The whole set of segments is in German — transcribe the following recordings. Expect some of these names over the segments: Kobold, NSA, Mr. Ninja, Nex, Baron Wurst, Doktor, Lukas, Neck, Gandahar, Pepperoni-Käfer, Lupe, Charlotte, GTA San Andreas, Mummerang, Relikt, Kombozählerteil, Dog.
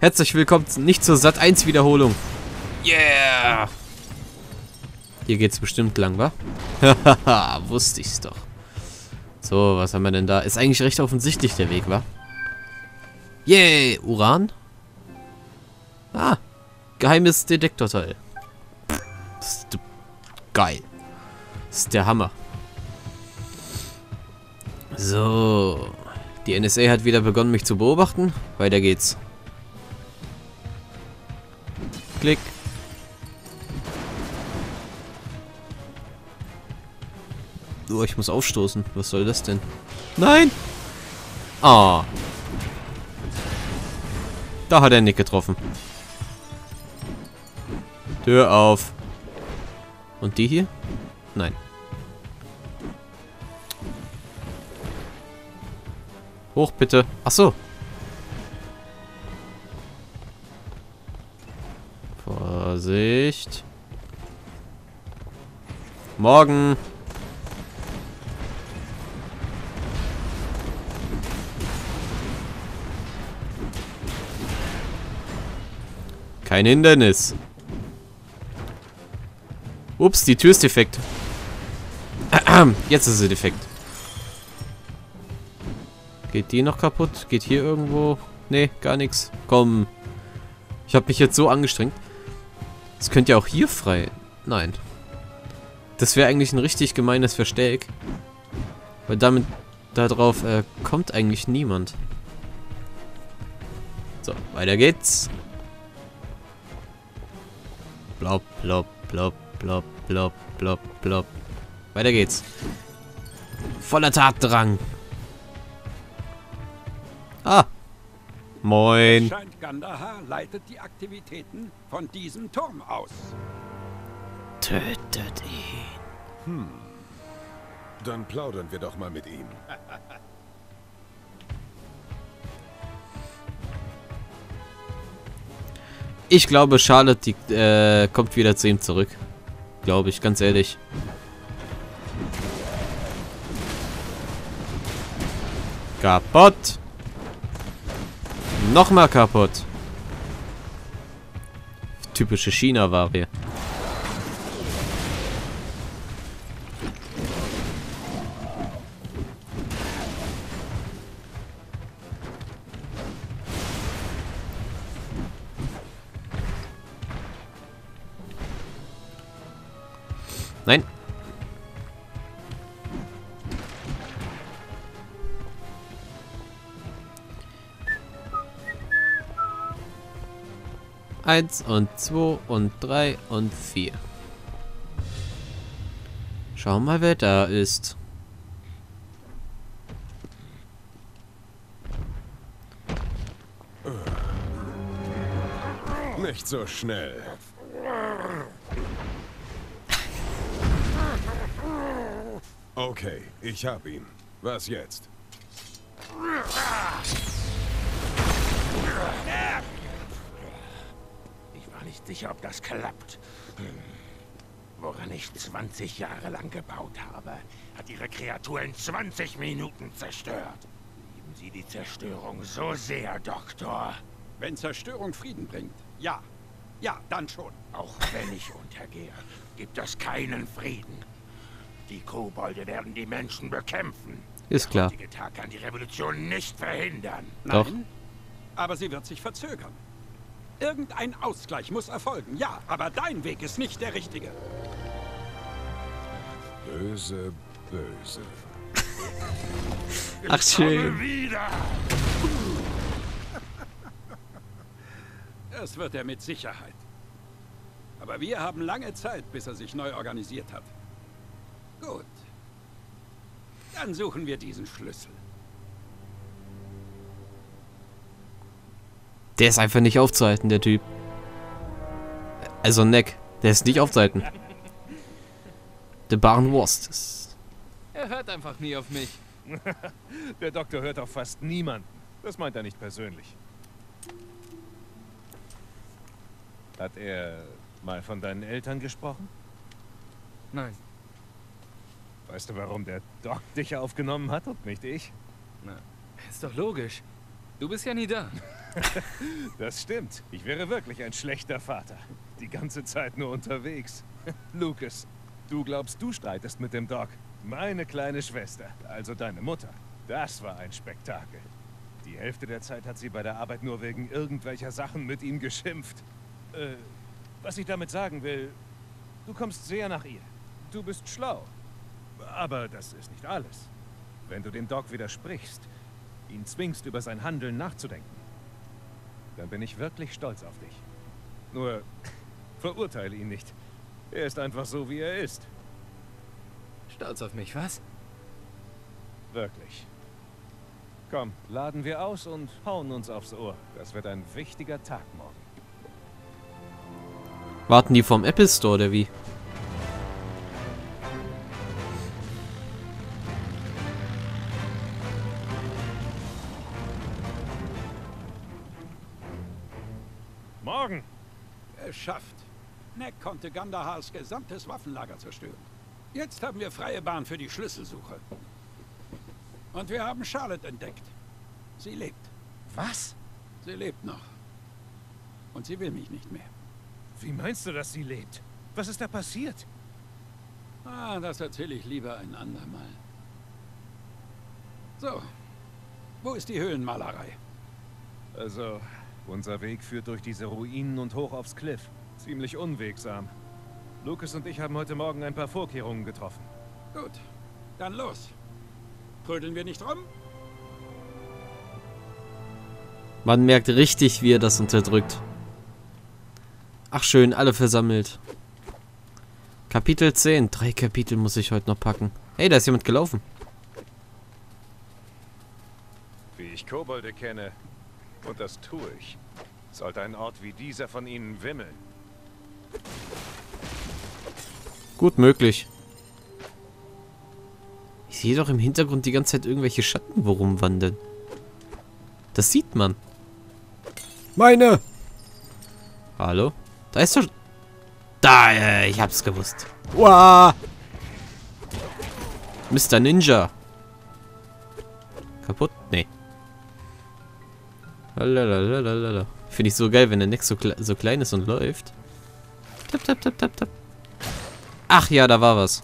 Herzlich willkommen nicht zur Sat.1-Wiederholung. Yeah! Hier geht's bestimmt lang, wa? Hahaha, wusste ich's doch. So, was haben wir denn da? Ist eigentlich recht offensichtlich der Weg, wa? Yay! Uran? Ah! Geheimes Detektorteil. Geil. Das ist der Hammer. So. Die NSA hat wieder begonnen, mich zu beobachten. Weiter geht's. Klick. Oh, ich muss aufstoßen. Was soll das denn? Nein! Ah. Da hat er Nick getroffen. Tür auf. Und die hier? Nein. Hoch bitte. Ach so. Vorsicht. Morgen. Kein Hindernis. Ups, die Tür ist defekt. Jetzt ist sie defekt. Geht die noch kaputt? Geht hier irgendwo? Nee, gar nichts. Komm. Ich habe mich jetzt so angestrengt. Das könnte ja auch hier frei... Nein. Das wäre eigentlich ein richtig gemeines Versteck. Weil damit... Darauf kommt eigentlich niemand. So, weiter geht's. Blop, blop, blop, blop, blop, blop, blop. Weiter geht's. Voller Tatdrang. Ah. Moin. Scheint Gandahar leitet die Aktivitäten von diesem Turm aus. Tötet ihn. Hm. Dann plaudern wir doch mal mit ihm. Ich glaube, Charlotte, die kommt wieder zu ihm zurück. Glaube ich, ganz ehrlich. Kaputt. Nochmal kaputt. Typische China-Ware. Nein. Eins und zwei und drei und vier. Schau mal, wer da ist. Nicht so schnell. Okay, ich hab ihn. Was jetzt? Ich war nicht sicher, ob das klappt. Woran ich 20 Jahre lang gebaut habe, hat ihre Kreatur in 20 Minuten zerstört. Lieben Sie die Zerstörung so sehr, Doktor? Wenn Zerstörung Frieden bringt, ja. Ja, dann schon. Auch wenn ich untergehe, gibt es keinen Frieden. Die Kobolde werden die Menschen bekämpfen. Ist klar. Der heutige Tag kann die Revolution nicht verhindern. Doch. Nein, aber sie wird sich verzögern. Irgendein Ausgleich muss erfolgen. Ja, aber dein Weg ist nicht der richtige. Böse, böse. Ach schön. Wieder. Das wird er mit Sicherheit. Aber wir haben lange Zeit, bis er sich neu organisiert hat. Gut. Dann suchen wir diesen Schlüssel. Der ist einfach nicht aufzuhalten, der Typ. Also Neck, der ist nicht aufzuhalten. Der Baron Wurst ist. Er hört einfach nie auf mich. Der Doktor hört auf fast niemanden. Das meint er nicht persönlich. Hat er mal von deinen Eltern gesprochen? Nein. Weißt du, warum der Dog dich aufgenommen hat und nicht ich? Na, ist doch logisch. Du bist ja nie da. Das stimmt. Ich wäre wirklich ein schlechter Vater. Die ganze Zeit nur unterwegs. Lukas, du glaubst, du streitest mit dem Dog. Meine kleine Schwester, also deine Mutter. Das war ein Spektakel. Die Hälfte der Zeit hat sie bei der Arbeit nur wegen irgendwelcher Sachen mit ihm geschimpft. Was ich damit sagen will, du kommst sehr nach ihr. Du bist schlau. Aber das ist nicht alles. Wenn du dem Dog widersprichst, ihn zwingst, über sein Handeln nachzudenken, dann bin ich wirklich stolz auf dich. Nur verurteile ihn nicht. Er ist einfach so, wie er ist. Stolz auf mich, was? Wirklich. Komm, laden wir aus und hauen uns aufs Ohr. Das wird ein wichtiger Tag morgen. Warten die vom Apple Store, oder wie? Morgen! Geschafft. Neck konnte Gandahars gesamtes Waffenlager zerstören. Jetzt haben wir freie Bahn für die Schlüsselsuche. Und wir haben Charlotte entdeckt. Sie lebt. Was? Sie lebt noch. Und sie will mich nicht mehr. Wie meinst du, dass sie lebt? Was ist da passiert? Ah, das erzähle ich lieber ein andermal. So, wo ist die Höhlenmalerei? Also, unser Weg führt durch diese Ruinen und hoch aufs Cliff. Ziemlich unwegsam. Lukas und ich haben heute Morgen ein paar Vorkehrungen getroffen. Gut, dann los. Trödeln wir nicht rum? Man merkt richtig, wie er das unterdrückt. Ach schön, alle versammelt. Kapitel 10. 3 Kapitel muss ich heute noch packen. Hey, da ist jemand gelaufen. Wie ich Kobolde kenne, und das tue ich, sollte ein Ort wie dieser von ihnen wimmeln. Gut möglich. Ich sehe doch im Hintergrund die ganze Zeit irgendwelche Schatten, wo rumwandeln. Das sieht man. Meine! Hallo? Da ist doch... Da, ich hab's gewusst. Uah! Mr. Ninja. Kaputt? Nee. Lalalala. Finde ich so geil, wenn der Nex so klein ist und läuft. Tap, tap, tap, tap, tap. Ach ja, da war was.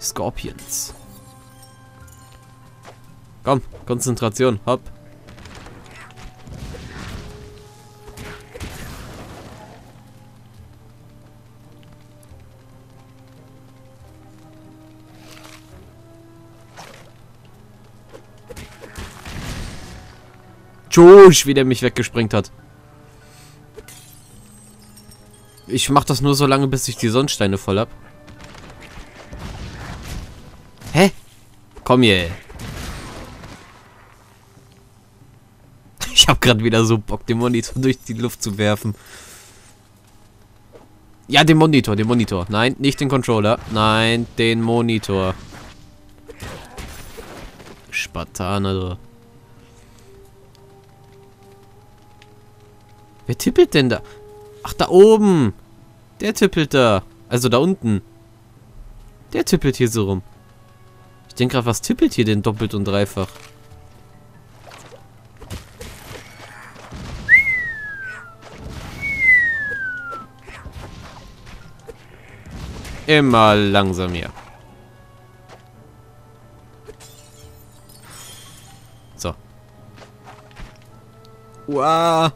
Scorpions. Komm, Konzentration, hopp. Tschüss, wie der mich weggesprengt hat. Ich mach das nur so lange, bis ich die Sonnensteine voll hab. Hä? Komm hier. Ich hab grad wieder so Bock, den Monitor durch die Luft zu werfen. Ja, den Monitor, den Monitor. Nein, nicht den Controller. Nein, den Monitor. Spartaner, du. Wer tippelt denn da? Ach, da oben. Der tippelt da. Also da unten. Der tippelt hier so rum. Ich denke gerade, was tippelt hier denn doppelt und dreifach? Immer langsam hier. So. Uah.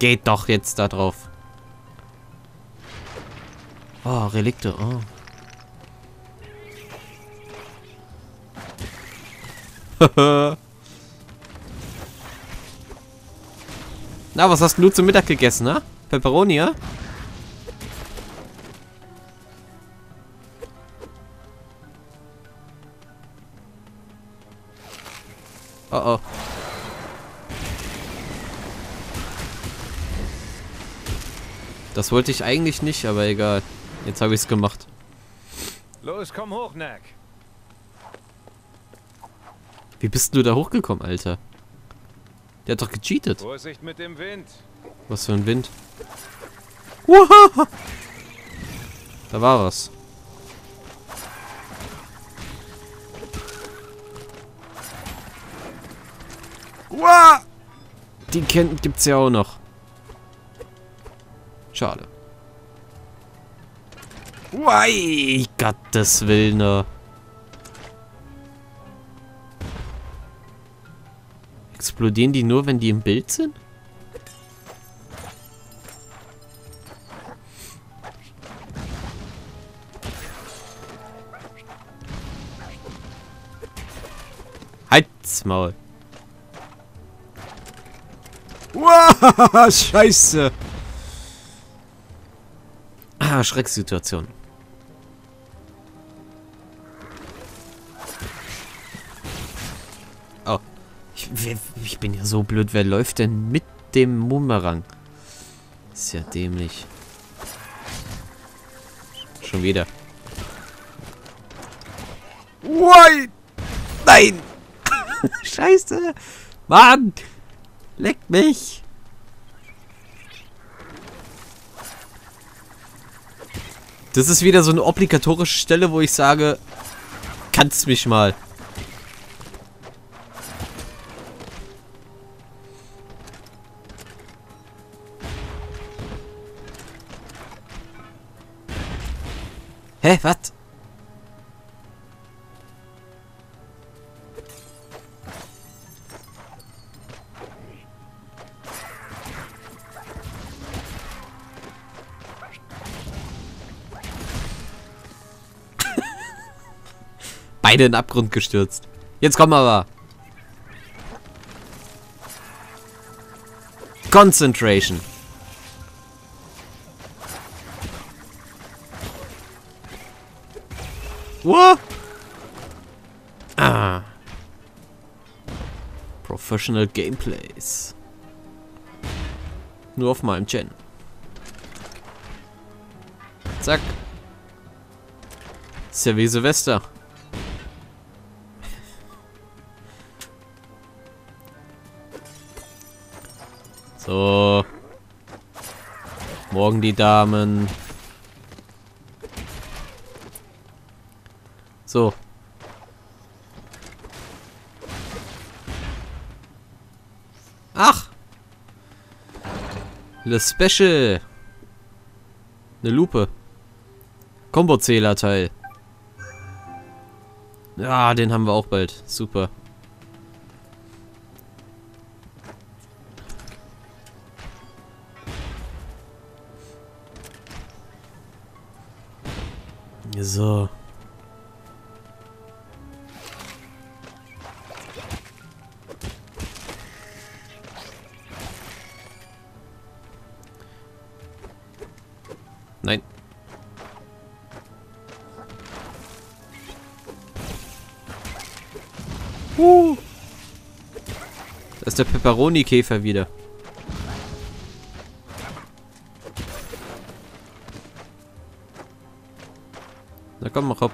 Geht doch jetzt da drauf. Oh, Relikte. Oh. Na, was hast denn du zum Mittag gegessen, ne? Pepperoni, ja? Oh, oh. Das wollte ich eigentlich nicht, aber egal. Jetzt habe ich es gemacht. Los, komm hoch, Neck. Wie bist du da hochgekommen, Alter? Der hat doch gecheatet. Vorsicht mit dem Wind. Was für ein Wind? Uah! Da war was. Uah! Die gibt's ja auch noch. Schade. Uai, Gottes Willen. Explodieren die nur, wenn die im Bild sind? Halt's Maul. Uah, Scheiße. Ah, Schrecksituation. Oh. Ich bin ja so blöd. Wer läuft denn mit dem Mummerang? Ist ja dämlich. Schon wieder. Nein! Nein! Scheiße! Mann! Leck mich! Das ist wieder so eine obligatorische Stelle, wo ich sage, kannst mich mal. Hä, was? Beide in den Abgrund gestürzt. Jetzt komm aber. Concentration. What? Ah. Professional Gameplays. Nur auf meinem Channel. Zack. Ist ja wie Silvester. So. Morgen die Damen. So. Ach. Le Special. Eine Lupe. Kombozählerteil. Ja, den haben wir auch bald. Super. So. Nein. Da ist der Pepperoni-Käfer wieder. Na komm, mach ab.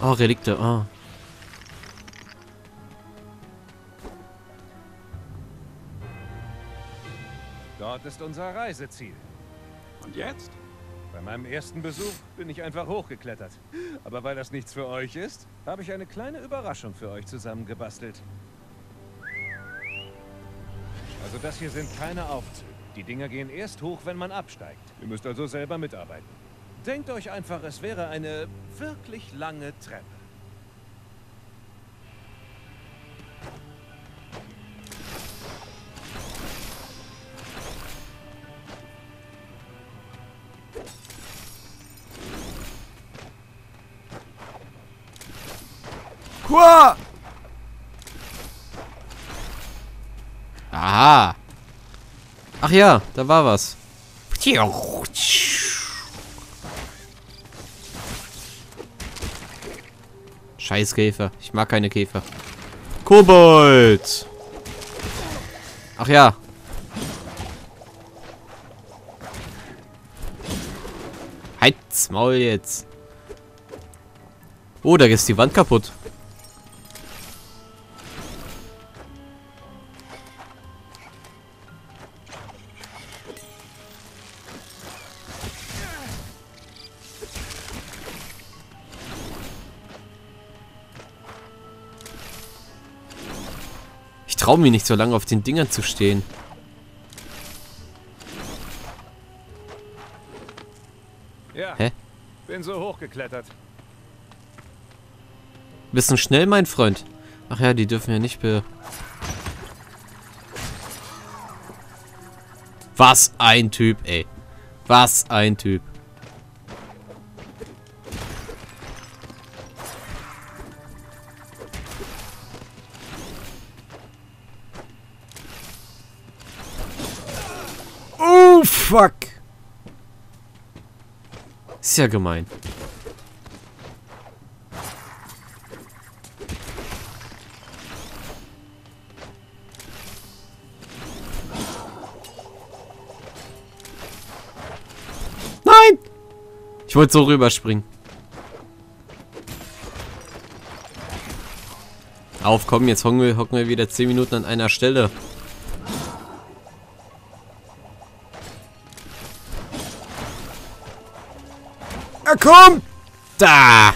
Oh, Relikte. Oh. Dort ist unser Reiseziel. Und jetzt? Bei meinem ersten Besuch bin ich einfach hochgeklettert. Aber weil das nichts für euch ist, habe ich eine kleine Überraschung für euch zusammengebastelt. Also das hier sind keine Aufzüge. Die Dinger gehen erst hoch, wenn man absteigt. Ihr müsst also selber mitarbeiten. Denkt euch einfach, es wäre eine wirklich lange Treppe. Qua! Aha. Ach ja, da war was. Scheiß Käfer. Ich mag keine Käfer. Kobold! Ach ja. Halt's Maul jetzt. Oh, da ist die Wand kaputt. traue mich nicht so lange auf den Dingern zu stehen. Ja, hä? Bin so hochgeklettert. Bisschen schnell, mein Freund. Ach ja, die dürfen ja nicht Was ein Typ, ey. Was ein Typ. Oh, fuck. Ist ja gemein. Nein! Ich wollte so rüberspringen. Auf, komm, jetzt hocken wir wieder 10 Minuten an einer Stelle. Na komm! Da!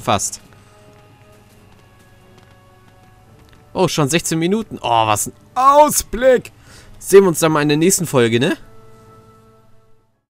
Fast. Oh, schon 16 Minuten. Oh, was ein Ausblick. Sehen wir uns dann mal in der nächsten Folge, ne?